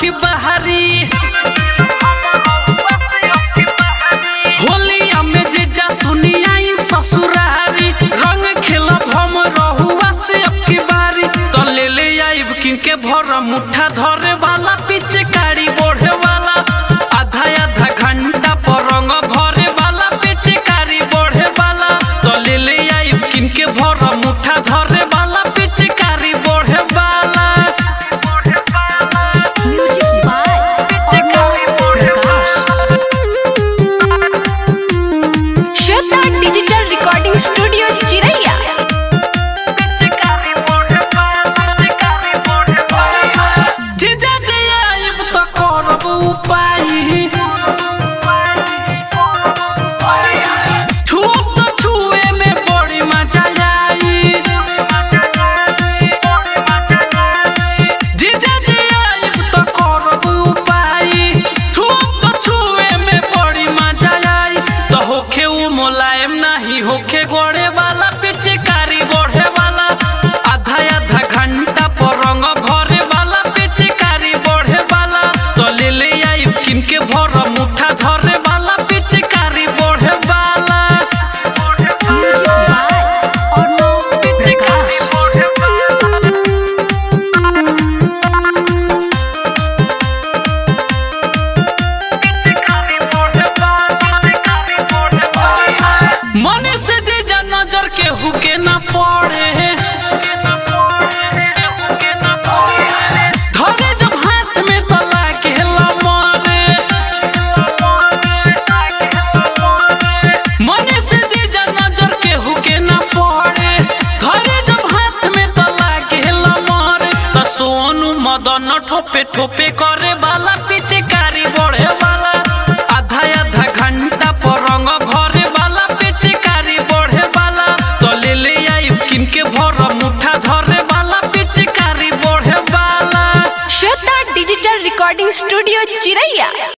की बहारी होलिया में जेजा सुनिया ससुरारी रंग खेलब हम रहुआ से अब की बारी तो ले ले आइब किनके भर मुठा धरे वाला पीछे काड़ी बोढ़े वाला आधा आधा घंटा पर रंग भरे वाला पीछे काड़ी बोढ़े वाला तो ले ले आइब किनके भर मुठा धरे वाला पीछे काड़ी बोढ़े वाला Shweta digital recording studio Chiraiya. जीजा जे आइब तो करब उपाय छूब तो छुए में बड़ी मजा आई। जीजा जे आइब तो करब उपाय छूब तो छुए में बड़ी मजा आई तो होखे उ मुलायम नहीं होखे गोड़े वाला पीछे कारी बोढ़े वाला आधा आधा घंटा पर रंग भरे वाला पीछे कारी बोढ़े वाला तो ले ले आइब किनके भर मुठा धरे वाला पीछे कारी बोढ़े वाला। ठोपे ठोपे करे वाला पीछे कारी बोढ़े वाला आधा आधा घंटा पर रंग भरे वाला पीछे कारी बोढ़े वाला तो ले ले आइब किनके भर मुठा धरे वाला पीछे कारी बोढ़े वाला। श्वेता डिजिटल रिकॉर्डिंग स्टूडियो चिरैया।